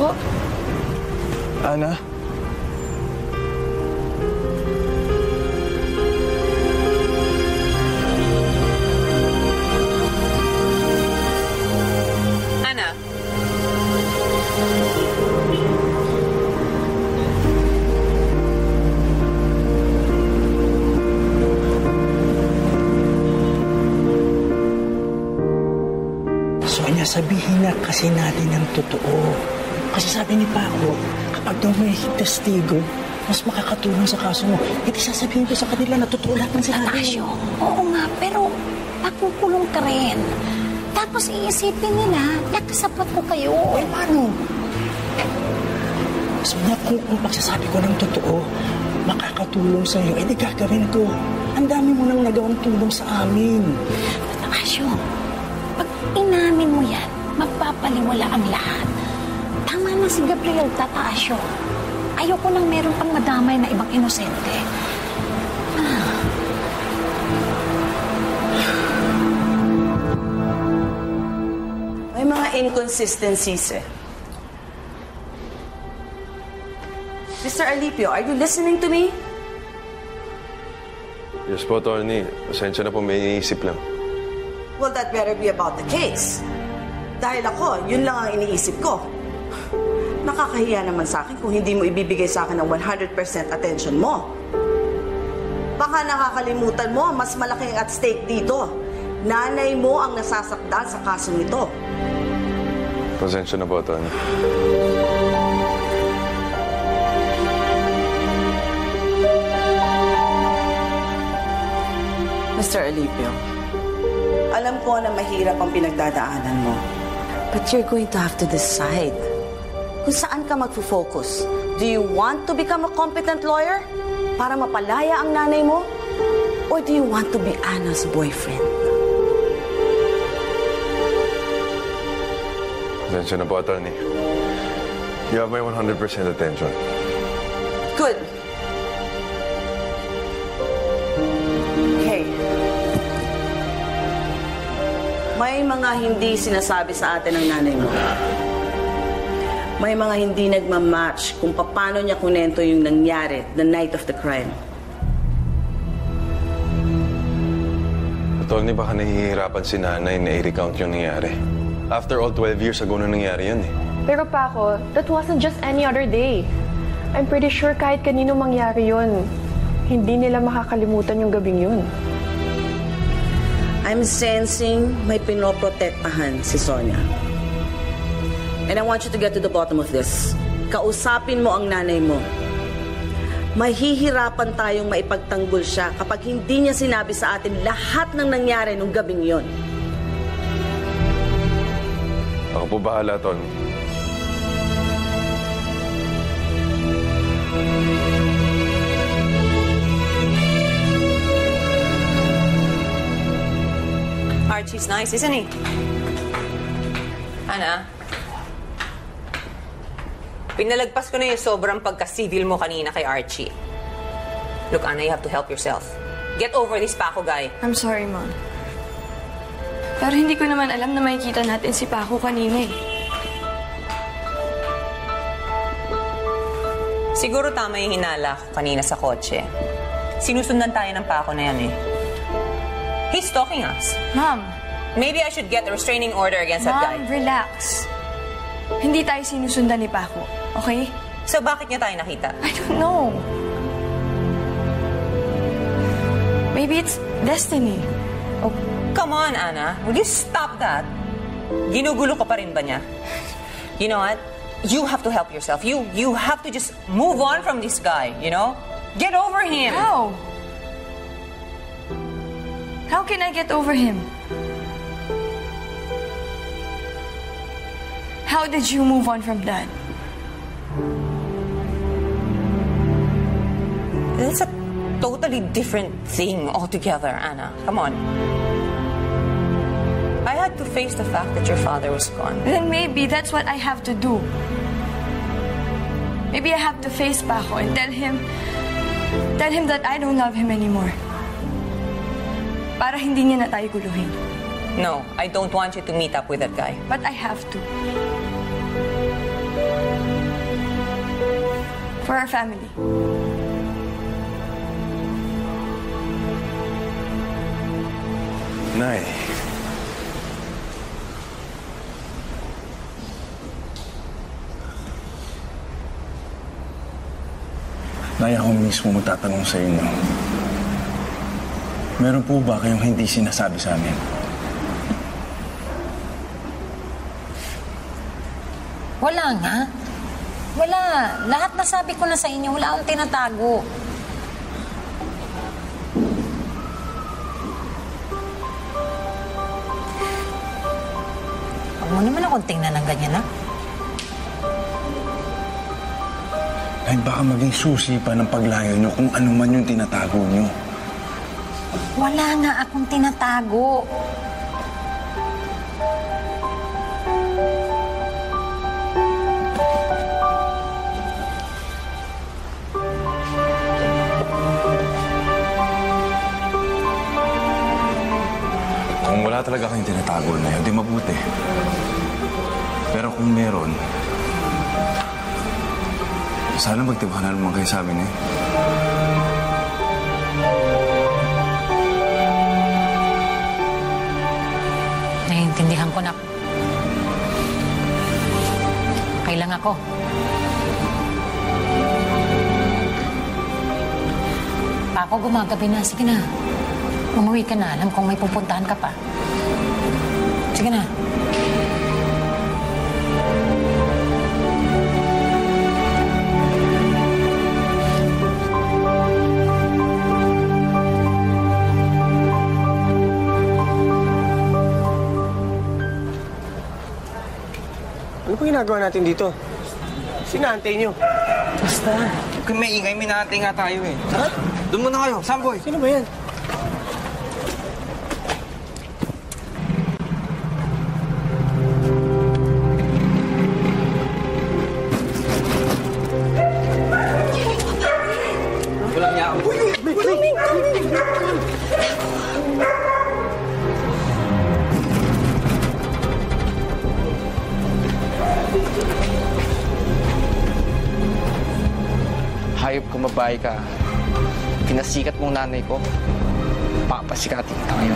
po. Anna? Anna? Sonia, sabihin na kasi natin ang totoo. Kasi sabi ni Paco, kapag daw may testigo, mas makakatulong sa kaso mo. Hindi sasabihin ko sa kanila na totoo lahat ng sinabi. Tatasio, oo nga, pero pakukulong ka rin. Tapos iisipin nila, nakasapat ko kayo. Eh, paano? So, kung pagsasabi ko ng totoo, makakatulong sa'yo, eh, di gagawin ko. Ang dami mo nang nagawang tulong sa amin. Tatasio, pag inamin mo yan, magpapaliwala ang lahat. Tama na si Gabrielle Tatasio. Ayoko nang meron pang madamay na ibang inosente. Ah. May mga inconsistencies eh. Mr. Alipio, are you listening to me? Yes po, Torney. Pasensya na po, may iniisip lang. Well, that better be about the case. Dahil ako, yun lang ang iniisip ko. Nakakahiya naman sa akin kung hindi mo ibibigay sa akin ang 100% attention mo. Baka nakakalimutan mo, mas malaking at stake dito. Nanay mo ang nasasaktan sa kaso nito. Pasensya na po, Tony. Mr. Alipio, alam ko na mahirap ang pinagdadaanan mo. But you're going to have to decide. Kung saan ka magfo-focus? Do you want to become a competent lawyer para mapalaya ang nanay mo? Or do you want to be Anna's boyfriend? Attention na po, Attorney. You have my 100% attention. Good. Okay. May mga hindi sinasabi sa atin ng nanay mo. May mga hindi nagmamatch kung paano niya kunento yung nangyari the night of the crime. Attorney, baka nahihirapan si nanay na i-recount yung nangyari. After all, 12 years ago na nangyari yun eh. Pero Paco, that wasn't just any other day. I'm pretty sure kahit kanino mangyari yun, hindi nila makakalimutan yung gabing yun. I'm sensing may pinoprotektahan si Sonia. And I want you to get to the bottom of this. Kausapin mo ang nanay mo. Mahihirapan tayong maipagtanggol siya kapag hindi niya sinabi sa atin lahat ng nangyari nung gabing yon. Ako po bahala, Ton. Archie's nice, isn't he? Anna? Pinalagpas ko na yung sobrang pagka-civil mo kanina kay Archie. Look, Anna, you have to help yourself. Get over this Paco guy. I'm sorry, Mom. Pero hindi ko naman alam na makikita natin si Paco kanina eh. Siguro tama yung hinala ko kanina sa kotse. Sinusundan tayo ng Paco na yan eh. He's stalking us. Mom. Maybe I should get a restraining order against that guy. Mom, relax. Hindi tayo sinusundan ni Paco, okay? So, bakit niya tayo nakita? I don't know. Maybe it's destiny. Oh, come on, Anna. Will you stop that? Ginugulo ka pa rin ba niya? You know what? You have to help yourself. You have to just move on from this guy, you know? Get over him! How? How can I get over him? How did you move on from that? That's a totally different thing altogether, Anna. Come on. I had to face the fact that your father was gone. Then maybe that's what I have to do. Maybe I have to face Paco and tell him that I don't love him anymore. Para hindi niya na tayo guluhin. No, I don't want you to meet up with that guy. But I have to. for our family. Nay. Nay, ako mismo magtatanong sa inyo. Meron po ba kayong hindi sinasabi sa amin? Wala nga. Wala. Lahat nasabi ko na sa inyo, wala akong tinatago. Huwag mo naman akong tingnan ng ganyan, ha? Ay, baka maging susi pa ng paglayo nyo kung ano man yung tinatago nyo. Wala nga akong tinatago. Wala talaga kayong tinatago na yun, di mabuti. Pero kung meron, sana magtibahan na naman kayo sa amin eh. Naiintindihan ko na. Kailangan ako. Paco, gumagabi na. Sige na. Umuwi ka na. Alam kong may pupuntahan ka pa. Sige na. Ano po ginagawa natin dito? Sinaantay niyo. Basta. Kung may ingay, minaantay nga tayo eh. Ha? Doon muna kayo. Samboy. Sino ba yan? Babae ka, pinasikat mong nanay ko, papasikatin tayo.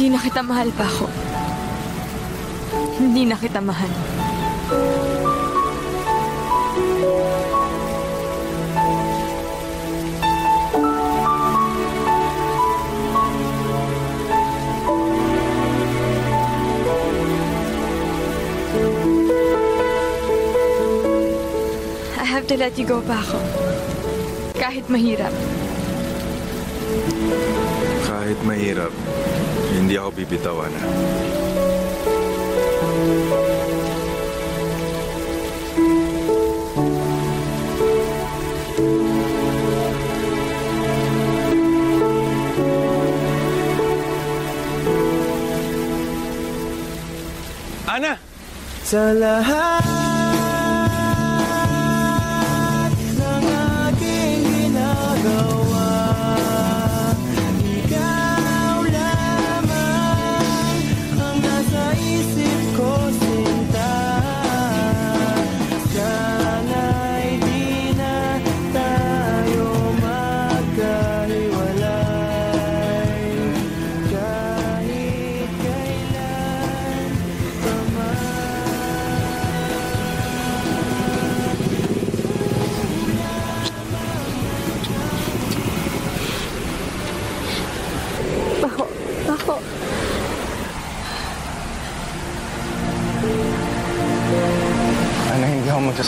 Hindi na kita mahal, Paco. Hindi na kita mahal. I have to let you go, Paco. Kahit mahirap. Kahit mahirap. Hindi ako bibitawan, ha? Anna! Sa lahat!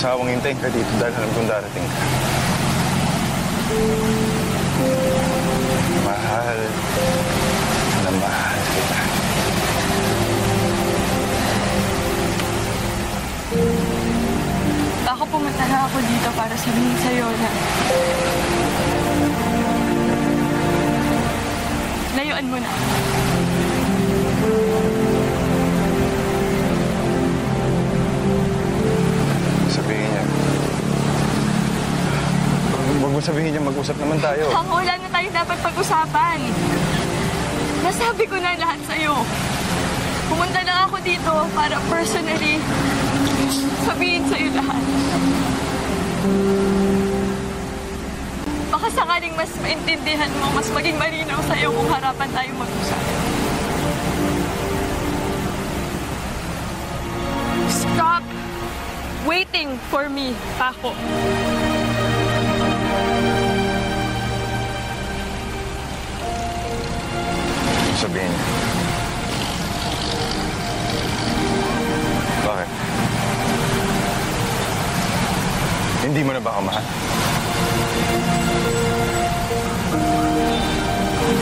magsawang hintayin ka dito dahil alam kong darating ka. Mahal na mahal kita. Ako, pumunta na ako dito para sabihin sa'yo na layuan mo na. Sabihin niya. Huwag mo sabihin niya, mag-usap naman tayo. Ako, wala na tayo dapat pag-usapan. Nasabi ko na lahat sa'yo. Pumunta na ako dito para personally sabihin sa'yo lahat. Baka sakaling mas maintindihan mo, mas maging malinaw sa'yo kung harapan tayo mag-usap. Stop waiting for me, Paco. Sabihin. Bakit? Hindi mo na ba ako mahal?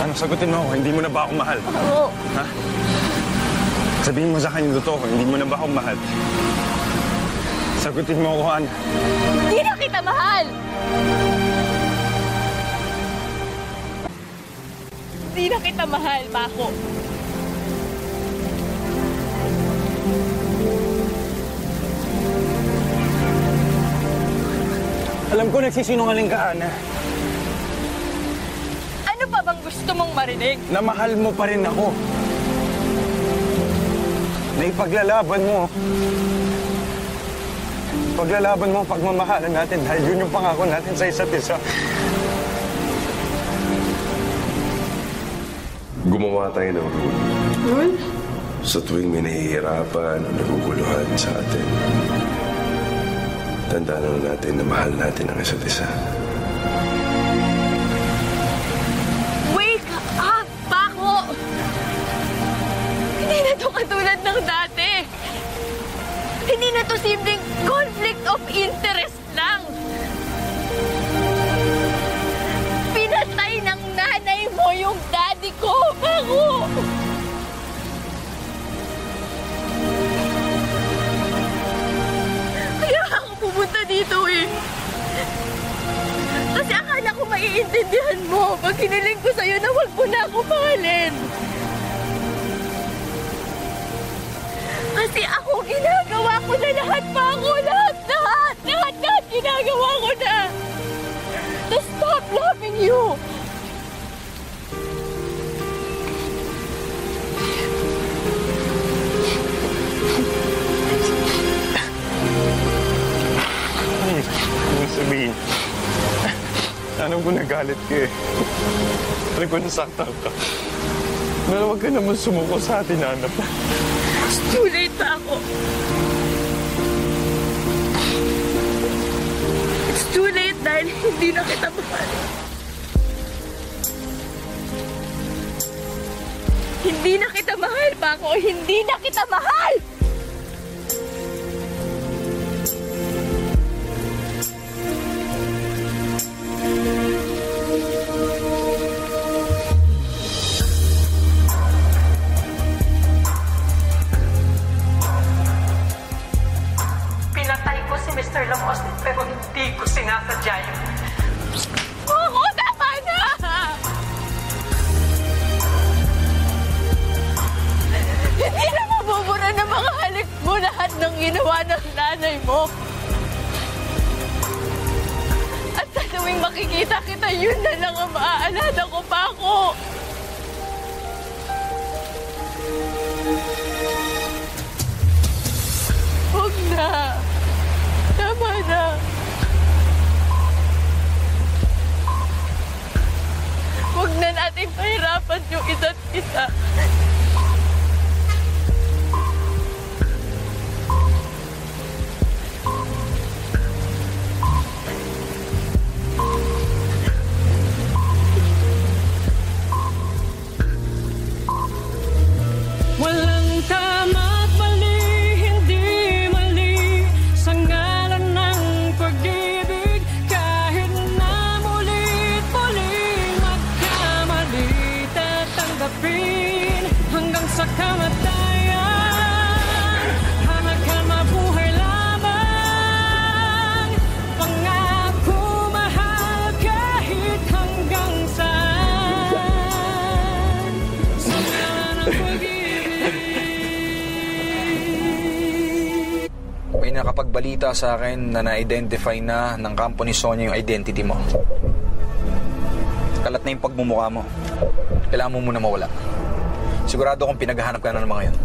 Ano, sagutin mo ako, hindi mo na ba ako mahal? Oo. Ha? Sabihin mo sa akin yung totoo, hindi mo na ba ako mahal? Sagutin mo ako, Anna. Hindi na kita mahal! Hindi na kita mahal, Paco. Alam ko nagsisinungaling ka, Anna. Ano pa bang gusto mong marinig? Na mahal mo pa rin ako. Na ipaglalaban mo. Paglalaban mo ang pagmamahalan natin dahil yun yung pangako natin sa isa't isa. Gumawa tayo ng rule. Rule? Sa tuwing may nahihirapan o naguguluhan sa atin, tandaan na natin na mahal natin ang isa't isa. Wake up, Paco! Hindi na ito katulad ng dati. Hindi na ito simpleng conflict of interest lang. Pinatay ng nanay mo yung daddy ko, Paco! Kaya ako pumunta dito eh. Kasi akala ko maiintindihan mo pag hiniling ko sa'yo na huwag mo na ako mahalin. Kasi ako, ginagawa ko na lahat, Paco! Lahat ginagawa ko na! Just stop loving you! Anong sabihin? Anong ko nagalit ka eh? Anong ko nasaktan ka? Huwag ka naman sumuko sa atin, Anna. It's too late, Paco. It's too late dahil hindi na kita mahal. Hindi na kita mahal, Paco. Hindi na kita mahal! Mr. Lamos, pero hindi ko sinasadya yun. Oo, tama na! Hindi na mabubura ng mga halik mo lahat ng ginawa ng nanay mo. At sa tuwing makikita kita, yun na lang ang maaalala ko, Paco. Huwag na. Tama na. Huwag na natin pahirapan yung isa't isa. Walang tama at mali, hindi mali. balita sa akin na na-identify na ng kampo ni Sonia yung identity mo. Kalat na yung pagmumukha mo. Kailangan mo muna mawala. Sigurado akong pinaghahanap ka na ng mga yun.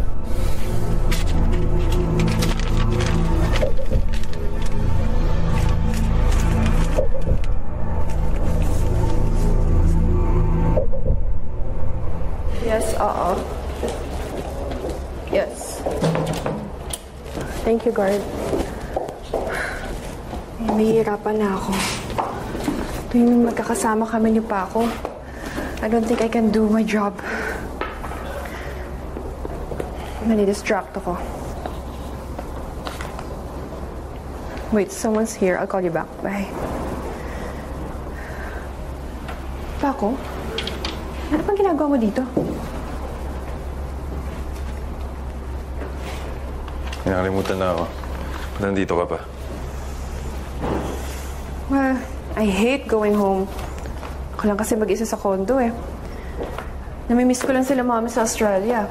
Yes, Yes. Thank you, guard. Nahihirapan na ako. Tuwing magkakasama kami ni Paco, I don't think I can do my job. Nanidistract ako. Wait, someone's here. I'll call you back. Bye. Paco? Ano pang ginagawa mo dito? Nakalimutan na ako. Ba't nandito ka pa? Well, I hate going home. Ako lang kasi mag-isa sa condo eh. Namimiss ko lang sila mami sa Australia.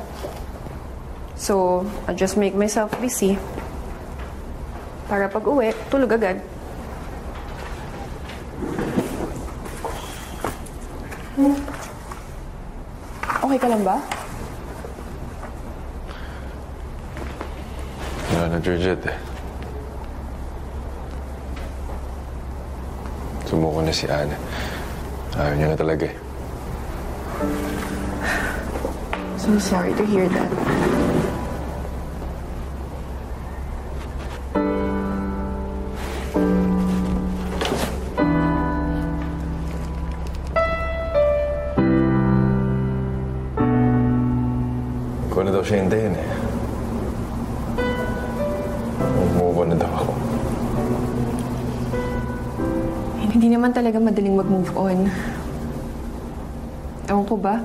So, I'll just make myself busy. Para pag-uwi, tulog agad. Okay ka lang ba? Wala na, Georgette eh. Sumuko na si Anna. Ayaw niya na talaga eh. So sorry to hear that. Ikaw na daw siya hintayin eh. Move on na daw ako. Hindi naman talaga madaling mag-move on. Ewan ko ba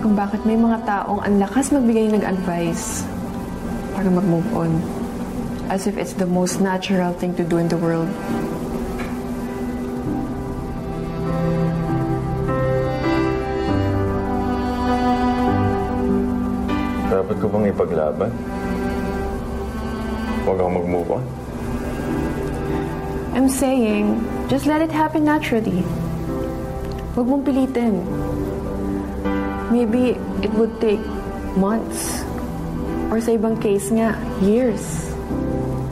kung bakit may mga taong ang lakas magbigay ng advice para mag-move on. As if it's the most natural thing to do in the world. Dapat ko bang ipaglaban? Huwag akong mag-move on? I'm saying, just let it happen naturally. Huwag mong pilitin. Maybe it would take months. Or sa ibang case nga, years.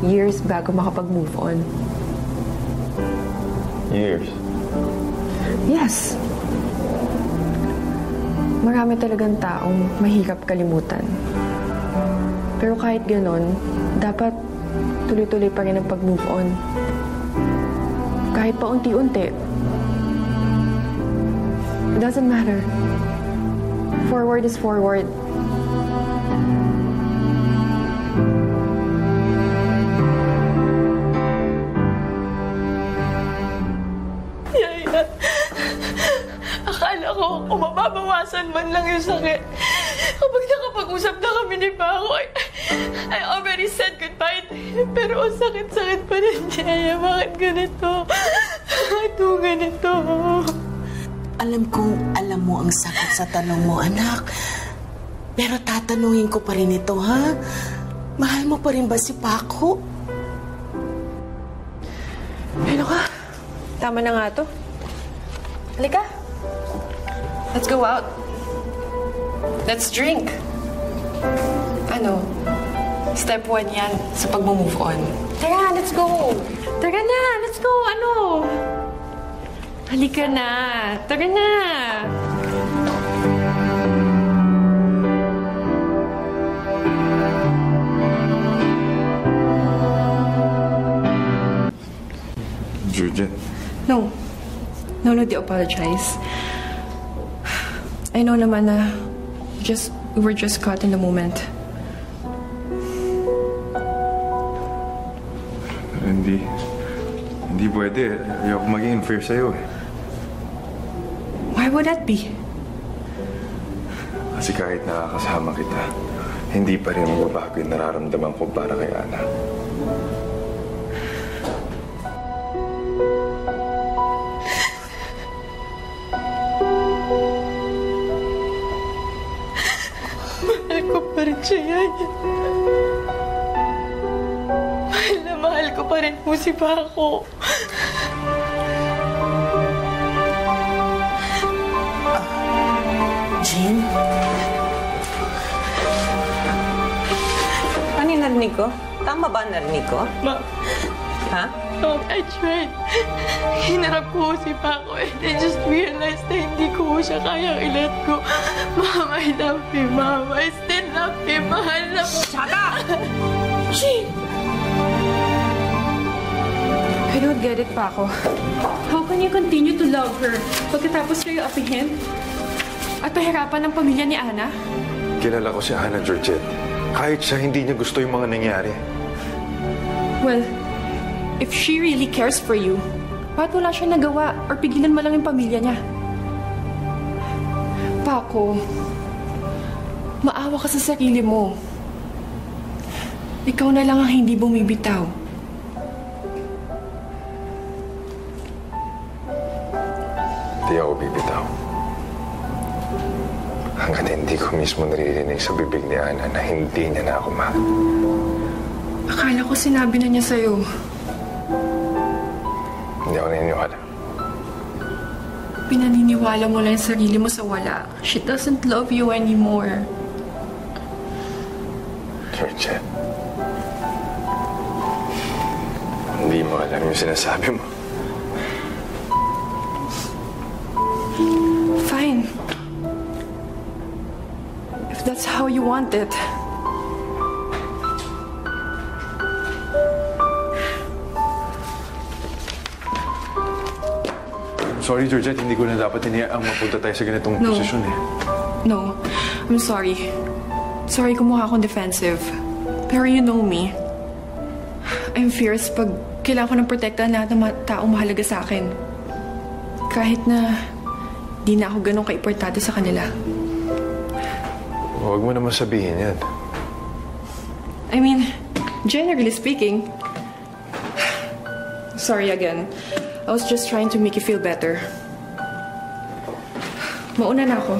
Years bago makapag-move on. Years? Yes. Marami talagang taong mahirap kalimutan. Pero kahit ganon, dapat tuloy-tuloy pa rin ang pag-move on. Kahit pa unti-unti. It doesn't matter. Forward is forward. Yaya, akala ko kung mababawasan man lang yung sakit. Kapag nakapag-usap na kami ni Paco, I already said goodbye. Pero ang sakit-sakit pa rin, Yaya. Bakit ganito? Bakit ganito? Alam kong alam mo ang sakit sa tanong mo, anak. Pero tatanungin ko pa rin ito, ha? Mahal mo pa rin ba si Paco? Ano ka? Tama na nga to. Halika. Let's go out. Let's drink. Ano? Step 1 yan sa pag-move on. Tara, let's go. Tara na, let's go. Ano? Halika na. Tara na. Georgette. No. No, no, I apologize. I know naman na we were just caught in the moment. Hindi pwede. Ayoko maging unfair sa'yo eh. Why would that be? Kasi kahit nakakasama kita, hindi pa rin mababago yung nararamdaman ko para kay Anna. Mahal ko pa rin siya, Yaya. Mahal na pa rin po si Paco. Jane? Ano yung narinig ko? Tama ba ang narinig ko? Ma. Ha? No, I tried. Hinarap ko si Paco and I just realized na hindi ko siya kayang ilat ko. Mama, I love you, Mama. I still love you. Mahal na po. Shut up! Jane! I don't get it, Paco. How can you continue to love her pagkatapos kayo apihin? At pahirapan ng pamilya ni Anna? Kilala ko si Anna, Georgette. Kahit siya hindi niya gusto yung mga nangyari. Well, if she really cares for you, ba't wala siya nagawa or pigilan mo lang yung pamilya niya? Paco, maawa ka sa sarili mo. Ikaw na lang ang hindi bumibitaw. Hindi ako bibitaw. Hanggang hindi ko mismo naririnig sa bibig ni Anna na hindi niya na ako mahal. Akala ko sinabi na niya sa'yo. Hindi ako naniniwala. Pinaniniwala mo lang yung sarili mo sa wala. She doesn't love you anymore. Georgette. Hindi mo alam yung sinasabi mo. Fine. If that's how you want it. Sorry, Georgette, hindi ko na dapat hiniyaang mapunta tayo sa ganitong posisyon eh. No, I'm sorry. Sorry kumuha akong defensive. Pero you know me. I'm fierce pag kailangan ko ng protektahan lahat ng taong mahalaga sa akin. Kahit na di na ako ganun ka-importante sa kanila. Huwag mo naman sabihin yan. I mean, generally speaking... Sorry again. I was just trying to make you feel better. Mauna na ako.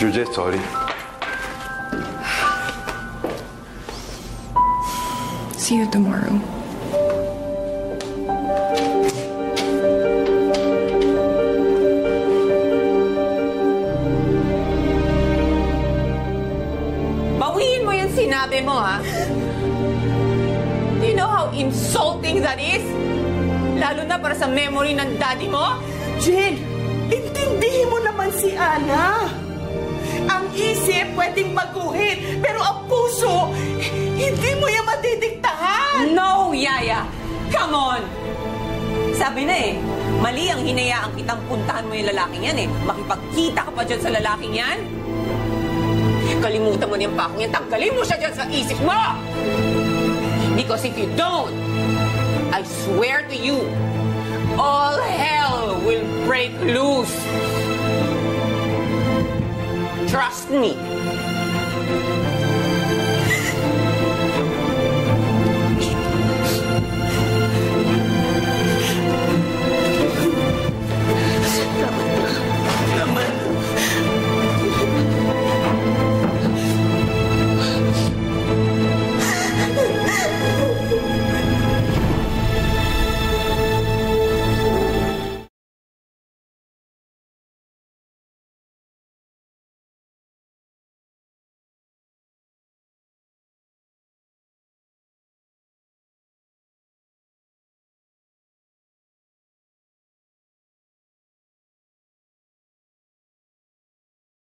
Georgette, sorry. See you tomorrow. Bawiin mo yung sinabi mo, ha? You know how insulting that is? Lalo na para sa memory ng daddy mo? Jane, intindihin mo naman si Anna. Ang isip pwedeng baguhin, pero ang puso, hindi mo yan matidiktahan. No, Yaya. Come on. Sabi na eh, mali ang hinayaan kitang puntahan mo yung lalaking yan eh. Makipagkita ka pa dyan sa lalaking yan? Kalimutan mo niyang pakong yan. Tanggalin mo siya dyan sa isip mo! Because if you don't, I swear to you, all hell will break loose. Trust me.